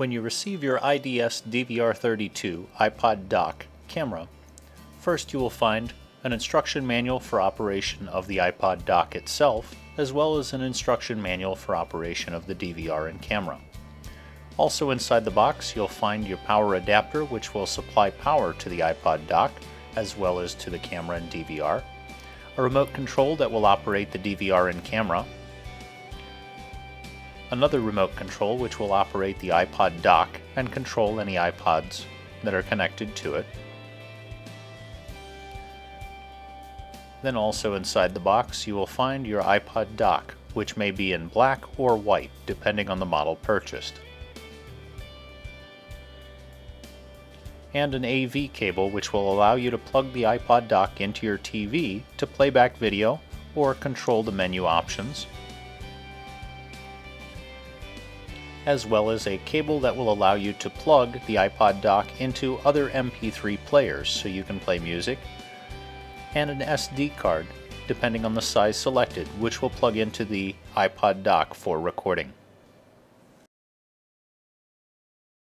When you receive your IDS DVR32 iPod dock camera, first you will find an instruction manual for operation of the iPod dock itself, as well as an instruction manual for operation of the DVR and camera. Also inside the box, you'll find your power adapter, which will supply power to the iPod dock, as well as to the camera and DVR, a remote control that will operate the DVR and camera, another remote control which will operate the iPod dock and control any iPods that are connected to it. Then also inside the box you will find your iPod dock, which may be in black or white depending on the model purchased, and an AV cable which will allow you to plug the iPod dock into your TV to play back video or control the menu options, as well as a cable that will allow you to plug the iPod dock into other MP3 players so you can play music, and an SD card, depending on the size selected, which will plug into the iPod dock for recording.